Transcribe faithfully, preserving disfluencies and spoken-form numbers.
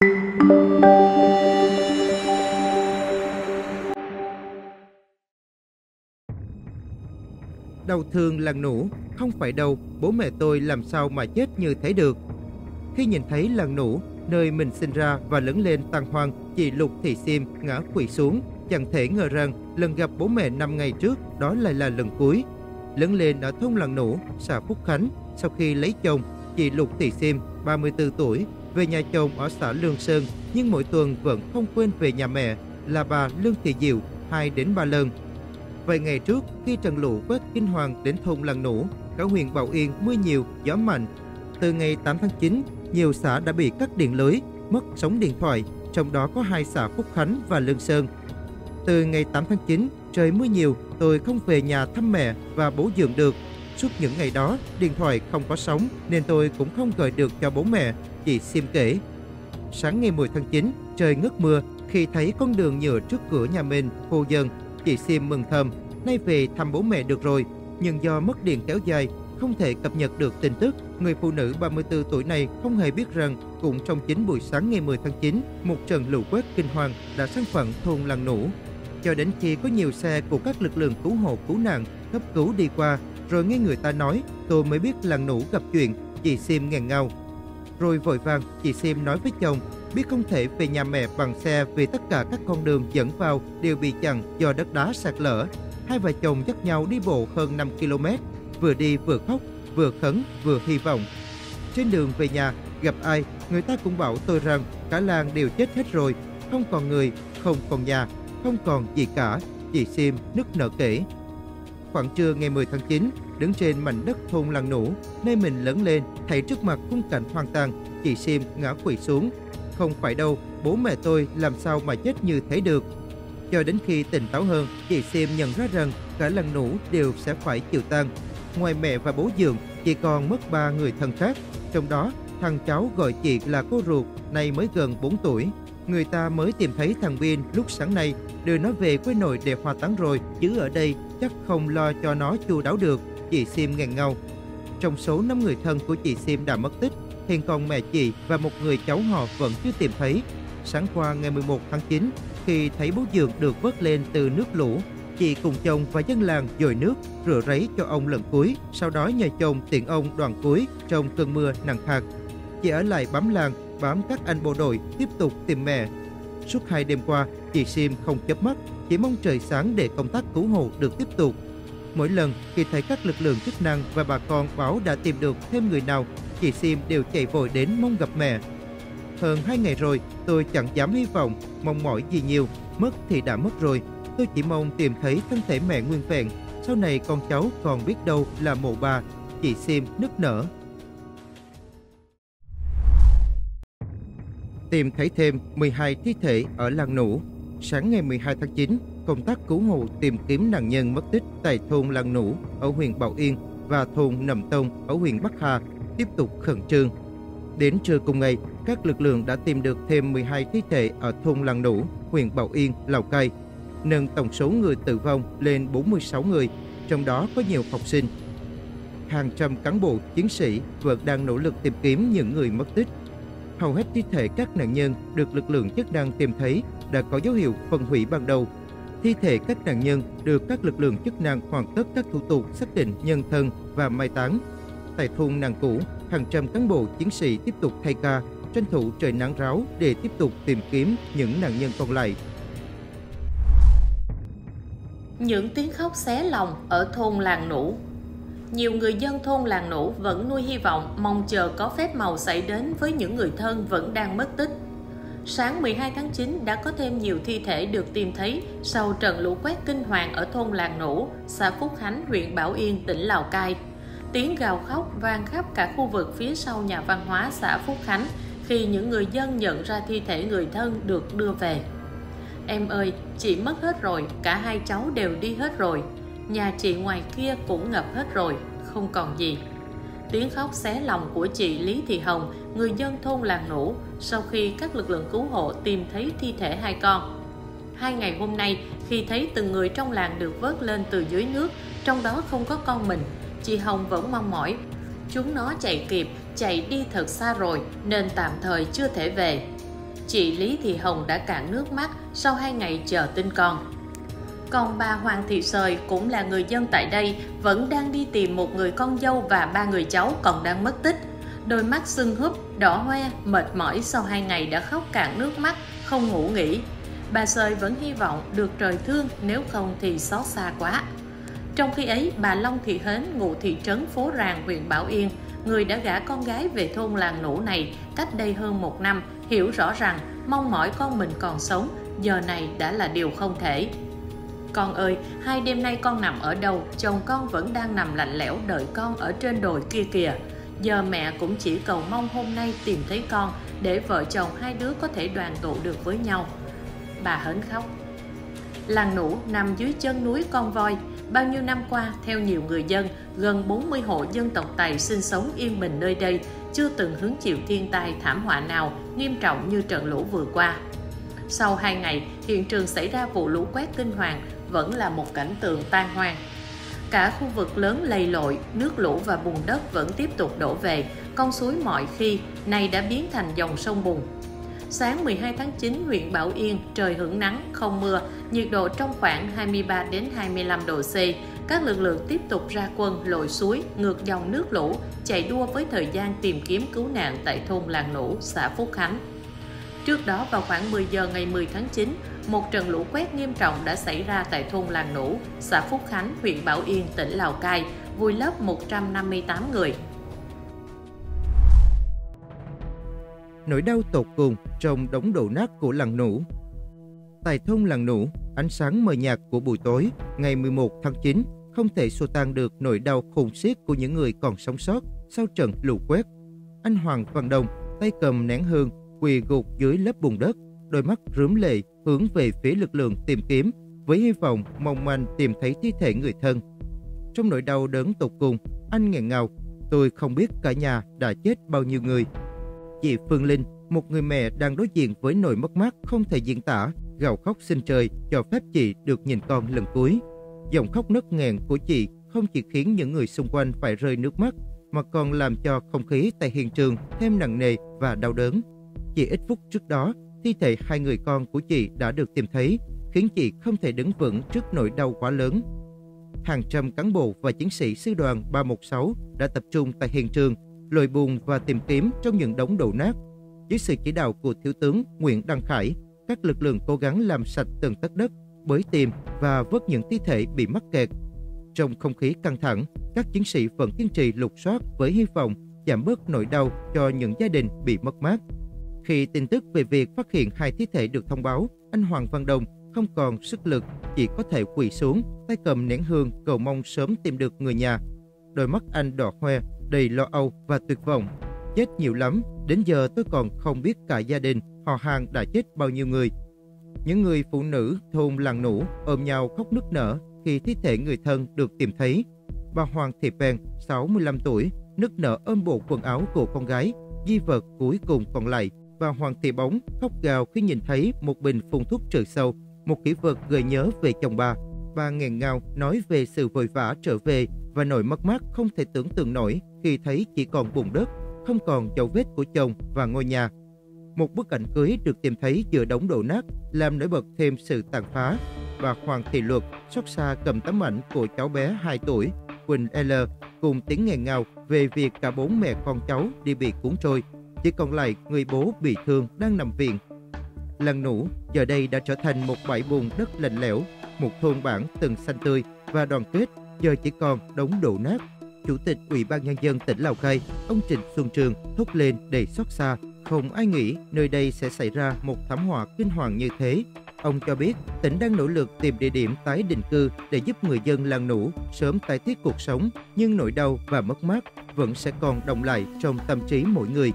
Đau thương Làng Nủ không phải đâu, bố mẹ tôi làm sao mà chết như thế được. Khi nhìn thấy Làng Nủ, nơi mình sinh ra và lớn lên tan hoang, chị Lục Thị Xim ngã quỵ xuống. Chẳng thể ngờ rằng lần gặp bố mẹ năm ngày trước đó lại là lần cuối. Lớn lên ở thôn Làng Nủ, xã Phúc Khánh, sau khi lấy chồng, chị Lục Thị Xim, ba mươi tư tuổi, về nhà chồng ở xã Lương Sơn, nhưng mỗi tuần vẫn không quên về nhà mẹ là bà Lương Thị Diệu hai đến ba lần. Vài ngày trước, khi trận lũ quét kinh hoàng đến thôn Làng Nủ, cả huyện Bảo Yên mưa nhiều, gió mạnh. Từ ngày tám tháng chín, nhiều xã đã bị cắt điện lưới, mất sóng điện thoại, trong đó có hai xã Phúc Khánh và Lương Sơn. Từ ngày tám tháng chín, trời mưa nhiều, tôi không về nhà thăm mẹ và bố dượng được. Suốt những ngày đó, điện thoại không có sóng nên tôi cũng không gọi được cho bố mẹ, chị Xim kể. Sáng ngày mười tháng chín, trời ngớt mưa, khi thấy con đường nhựa trước cửa nhà mình khô dần, chị Xim mừng thầm, nay về thăm bố mẹ được rồi. Nhưng do mất điện kéo dài, không thể cập nhật được tin tức, người phụ nữ ba mươi tư tuổi này không hề biết rằng cũng trong chính buổi sáng ngày mười tháng chín, một trận lũ quét kinh hoàng đã san phẳng thôn Làng Nủ. Cho đến khi có nhiều xe của các lực lượng cứu hộ cứu nạn cấp cứu đi qua, rồi nghe người ta nói, tôi mới biết Làng Nủ gặp chuyện, chị Xim nghẹn ngào. Rồi vội vàng, chị Xim nói với chồng, biết không thể về nhà mẹ bằng xe vì tất cả các con đường dẫn vào đều bị chặn do đất đá sạt lở. Hai vợ chồng dắt nhau đi bộ hơn năm ki lô mét, vừa đi vừa khóc, vừa khấn, vừa hy vọng. Trên đường về nhà, gặp ai, người ta cũng bảo tôi rằng cả làng đều chết hết rồi, không còn người, không còn nhà, không còn gì cả, chị Xim nức nở kể. Khoảng trưa ngày mười tháng chín, đứng trên mảnh đất thôn Làng Nủ, nơi mình lớn lên, thấy trước mặt khung cảnh hoang tàn, chị Xim ngã quỵ xuống. Không phải đâu, bố mẹ tôi làm sao mà chết như thế được. Cho đến khi tỉnh táo hơn, chị Xim nhận ra rằng cả Làng Nủ đều sẽ phải chịu tang. Ngoài mẹ và bố dượng, chị còn mất ba người thân khác. Trong đó, thằng cháu gọi chị là cô ruột, nay mới gần bốn tuổi. Người ta mới tìm thấy thằng Biên lúc sáng nay, đưa nó về với nội để hòa táng rồi, chứ ở đây chắc không lo cho nó chu đáo được, chị Xim nghẹn ngào. Trong số năm người thân của chị Xim đã mất tích, hiện còn mẹ chị và một người cháu họ vẫn chưa tìm thấy. Sáng qua ngày mười một tháng chín, khi thấy bố dượng được vớt lên từ nước lũ, chị cùng chồng và dân làng dội nước rửa ráy cho ông lần cuối, sau đó nhờ chồng tiễn ông đoạn cuối trong cơn mưa nặng hạt. Chị ở lại bám làng, bám các anh bộ đội tiếp tục tìm mẹ. Suốt hai đêm qua, chị Xim không chớp mắt, chỉ mong trời sáng để công tác cứu hộ được tiếp tục. Mỗi lần khi thấy các lực lượng chức năng và bà con báo đã tìm được thêm người nào, chị Xim đều chạy vội đến mong gặp mẹ. Hơn hai ngày rồi, tôi chẳng dám hy vọng, mong mỏi gì nhiều, mất thì đã mất rồi. Tôi chỉ mong tìm thấy thân thể mẹ nguyên vẹn, sau này con cháu còn biết đâu là mộ bà, chị Xim nức nở. Tìm thấy thêm mười hai thi thể ở Làng Nủ. Sáng ngày mười hai tháng chín, công tác cứu hộ tìm kiếm nạn nhân mất tích tại thôn Làng Nủ ở huyện Bảo Yên và thôn Nậm Tông ở huyện Bắc Hà tiếp tục khẩn trương. Đến trưa cùng ngày, các lực lượng đã tìm được thêm mười hai thi thể ở thôn Làng Nủ, huyện Bảo Yên, Lào Cai, nâng tổng số người tử vong lên bốn mươi sáu người, trong đó có nhiều học sinh. Hàng trăm cán bộ, chiến sĩ vẫn đang nỗ lực tìm kiếm những người mất tích. Hầu hết thi thể các nạn nhân được lực lượng chức năng tìm thấy đã có dấu hiệu phân hủy ban đầu. Thi thể các nạn nhân được các lực lượng chức năng hoàn tất các thủ tục xác định nhân thân và mai táng. Tại thôn Nàng Cũ, hàng trăm cán bộ chiến sĩ tiếp tục thay ca, tranh thủ trời nắng ráo để tiếp tục tìm kiếm những nạn nhân còn lại. Những tiếng khóc xé lòng ở thôn Làng Nủ. Nhiều người dân thôn Làng Nủ vẫn nuôi hy vọng mong chờ có phép màu xảy đến với những người thân vẫn đang mất tích. Sáng mười hai tháng chín đã có thêm nhiều thi thể được tìm thấy sau trận lũ quét kinh hoàng ở thôn Làng Nủ, xã Phúc Khánh, huyện Bảo Yên, tỉnh Lào Cai. Tiếng gào khóc vang khắp cả khu vực phía sau nhà văn hóa xã Phúc Khánh khi những người dân nhận ra thi thể người thân được đưa về. Em ơi, chị mất hết rồi, cả hai cháu đều đi hết rồi. Nhà chị ngoài kia cũng ngập hết rồi, không còn gì. Tiếng khóc xé lòng của chị Lý Thị Hồng, người dân thôn Làng Nủ, sau khi các lực lượng cứu hộ tìm thấy thi thể hai con. Hai ngày hôm nay, khi thấy từng người trong làng được vớt lên từ dưới nước, trong đó không có con mình, chị Hồng vẫn mong mỏi. Chúng nó chạy kịp, chạy đi thật xa rồi, nên tạm thời chưa thể về. chị Lý Thị Hồng đã cạn nước mắt sau hai ngày chờ tin con. Còn bà Hoàng Thị Sợi cũng là người dân tại đây, vẫn đang đi tìm một người con dâu và ba người cháu còn đang mất tích. Đôi mắt sưng húp, đỏ hoe, mệt mỏi sau hai ngày đã khóc cạn nước mắt, không ngủ nghỉ. Bà Sợi vẫn hy vọng được trời thương, nếu không thì xót xa quá. Trong khi ấy, bà Long Thị Hến, ngụ thị trấn Phố Ràng, huyện Bảo Yên, người đã gả con gái về thôn Làng Nủ này cách đây hơn một năm, hiểu rõ rằng mong mỏi con mình còn sống, giờ này đã là điều không thể. Con ơi, hai đêm nay con nằm ở đâu, chồng con vẫn đang nằm lạnh lẽo đợi con ở trên đồi kia kìa. Giờ mẹ cũng chỉ cầu mong hôm nay tìm thấy con, để vợ chồng hai đứa có thể đoàn tụ được với nhau. Bà Hến khóc. Làng Nủ nằm dưới chân núi Con Voi. Bao nhiêu năm qua, theo nhiều người dân, gần bốn mươi hộ dân tộc Tày sinh sống yên bình nơi đây, chưa từng hứng chịu thiên tai thảm họa nào nghiêm trọng như trận lũ vừa qua. Sau hai ngày, hiện trường xảy ra vụ lũ quét kinh hoàng vẫn là một cảnh tượng tan hoang. Cả khu vực lớn lầy lội, nước lũ và bùn đất vẫn tiếp tục đổ về, con suối mọi khi nay đã biến thành dòng sông bùn. Sáng mười hai tháng chín, huyện Bảo Yên, trời hưởng nắng, không mưa, nhiệt độ trong khoảng hai mươi ba đến hai mươi lăm độ C. Các lực lượng tiếp tục ra quân, lội suối, ngược dòng nước lũ, chạy đua với thời gian tìm kiếm cứu nạn tại thôn Làng Nủ, xã Phúc Khánh. Trước đó, vào khoảng mười giờ ngày mười tháng chín, một trận lũ quét nghiêm trọng đã xảy ra tại thôn Làng Nủ, xã Phúc Khánh, huyện Bảo Yên, tỉnh Lào Cai, vùi lấp một trăm năm mươi tám người. Nỗi đau tột cùng trong đống đổ nát của Làng Nủ. Tại thôn Làng Nủ, ánh sáng mờ nhạt của buổi tối ngày mười một tháng chín không thể xua tan được nỗi đau khủng khiếp của những người còn sống sót sau trận lũ quét. Anh Hoàng Văn Đồng, tay cầm nén hương, quỳ gục dưới lớp bùn đất, đôi mắt rướm lệ hướng về phía lực lượng tìm kiếm với hy vọng mong manh tìm thấy thi thể người thân. Trong nỗi đau đớn tột cùng, anh nghẹn ngào, tôi không biết cả nhà đã chết bao nhiêu người. Chị Phương Linh, một người mẹ đang đối diện với nỗi mất mát không thể diễn tả, gào khóc xin trời cho phép chị được nhìn con lần cuối. Giọng khóc nấc nghẹn của chị không chỉ khiến những người xung quanh phải rơi nước mắt, mà còn làm cho không khí tại hiện trường thêm nặng nề và đau đớn. Chỉ ít phút trước đó, thi thể hai người con của chị đã được tìm thấy, khiến chị không thể đứng vững trước nỗi đau quá lớn. Hàng trăm cán bộ và chiến sĩ sư đoàn ba một sáu đã tập trung tại hiện trường, lội bùn và tìm kiếm trong những đống đổ nát. Dưới sự chỉ đạo của Thiếu tướng Nguyễn Đăng Khải, các lực lượng cố gắng làm sạch từng tấc đất, bới tìm và vớt những thi thể bị mắc kẹt. Trong không khí căng thẳng, các chiến sĩ vẫn kiên trì lục soát với hy vọng giảm bớt nỗi đau cho những gia đình bị mất mát. Khi tin tức về việc phát hiện hai thi thể được thông báo, anh Hoàng Văn Đồng không còn sức lực, chỉ có thể quỳ xuống, tay cầm nén hương cầu mong sớm tìm được người nhà. Đôi mắt anh đỏ hoe, đầy lo âu và tuyệt vọng. Chết nhiều lắm, đến giờ tôi còn không biết cả gia đình, họ hàng đã chết bao nhiêu người. Những người phụ nữ thôn Làng Nủ ôm nhau khóc nức nở khi thi thể người thân được tìm thấy. Bà Hoàng Thị Bèn, sáu mươi lăm tuổi, nức nở ôm bộ quần áo của con gái, di vật cuối cùng còn lại. Và Hoàng Thị Bóng khóc gào khi nhìn thấy một bình phun thuốc trừ sâu, một kỷ vật gợi nhớ về chồng bà. Bà nghẹn ngào nói về sự vội vã trở về và nỗi mất mát không thể tưởng tượng nổi khi thấy chỉ còn bùn đất, không còn dấu vết của chồng và ngôi nhà. Một bức ảnh cưới được tìm thấy giữa đống đổ nát làm nổi bật thêm sự tàn phá. Bà Hoàng Thị Luật xót xa cầm tấm ảnh của cháu bé hai tuổi, Quỳnh L, cùng tiếng nghẹn ngào về việc cả bốn mẹ con cháu đi bị cuốn trôi. Chỉ còn lại người bố bị thương đang nằm viện. Làng Nủ giờ đây đã trở thành một bãi bùn đất lạnh lẽo, một thôn bản từng xanh tươi và đoàn kết giờ chỉ còn đống đổ nát. Chủ tịch Ủy ban Nhân dân tỉnh Lào Cai, ông Trịnh Xuân Trường thốt lên đầy xót xa, không ai nghĩ nơi đây sẽ xảy ra một thảm họa kinh hoàng như thế. Ông cho biết tỉnh đang nỗ lực tìm địa điểm tái định cư để giúp người dân Làng Nủ sớm tái thiết cuộc sống, nhưng nỗi đau và mất mát vẫn sẽ còn đọng lại trong tâm trí mỗi người.